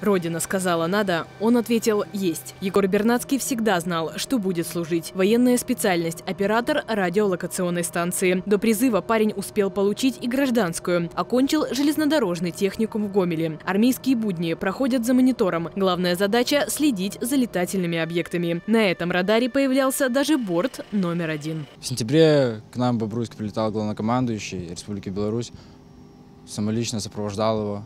Родина сказала «надо», он ответил «есть». Егор Бернацкий всегда знал, что будет служить. Военная специальность – оператор радиолокационной станции. До призыва парень успел получить и гражданскую. Окончил железнодорожный техникум в Гомеле. Армейские будни проходят за монитором. Главная задача – следить за летательными объектами. На этом радаре появлялся даже борт номер 1. В сентябре к нам в Бобруйск прилетал главнокомандующий Республики Беларусь. Самолично сопровождал его.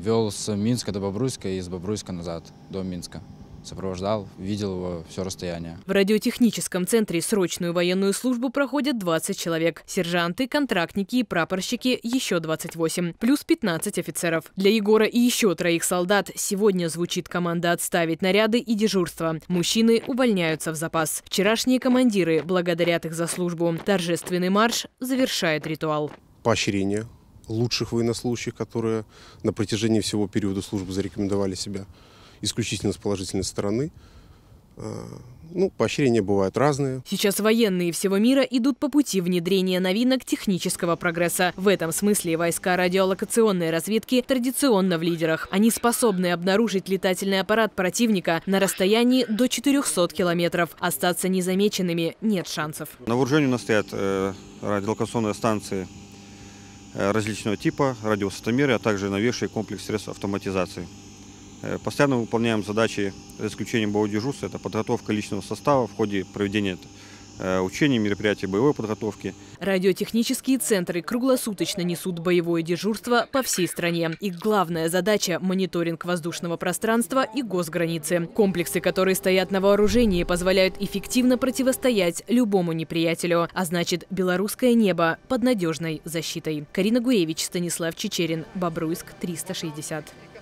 Вел с Минска до Бобруйска и с Бобруйска назад до Минска. Сопровождал, видел его все расстояние. В радиотехническом центре срочную военную службу проходят 20 человек. Сержанты, контрактники и прапорщики – еще 28. Плюс 15 офицеров. Для Егора и еще 3 солдат сегодня звучит команда отставить наряды и дежурство. Мужчины увольняются в запас. Вчерашние командиры благодарят их за службу. Торжественный марш завершает ритуал. Поощрение лучших военнослужащих, которые на протяжении всего периода службы зарекомендовали себя исключительно с положительной стороны. Ну, поощрения бывают разные. Сейчас военные всего мира идут по пути внедрения новинок технического прогресса. В этом смысле войска радиолокационной разведки традиционно в лидерах. Они способны обнаружить летательный аппарат противника на расстоянии до 400 километров. Остаться незамеченными нет шансов. На вооружении у нас стоят радиолокационные станции различного типа, радиосатомеры, а также новейший комплекс средств автоматизации. Постоянно выполняем задачи, за исключением боевого дежурства, это подготовка личного состава в ходе проведения учений, мероприятий боевой подготовки. Радиотехнические центры круглосуточно несут боевое дежурство по всей стране. Их главная задача – мониторинг воздушного пространства и госграницы. Комплексы, которые стоят на вооружении, позволяют эффективно противостоять любому неприятелю. А значит, белорусское небо под надежной защитой. Карина Гуевич, Станислав Чечерин, Бобруйск 360.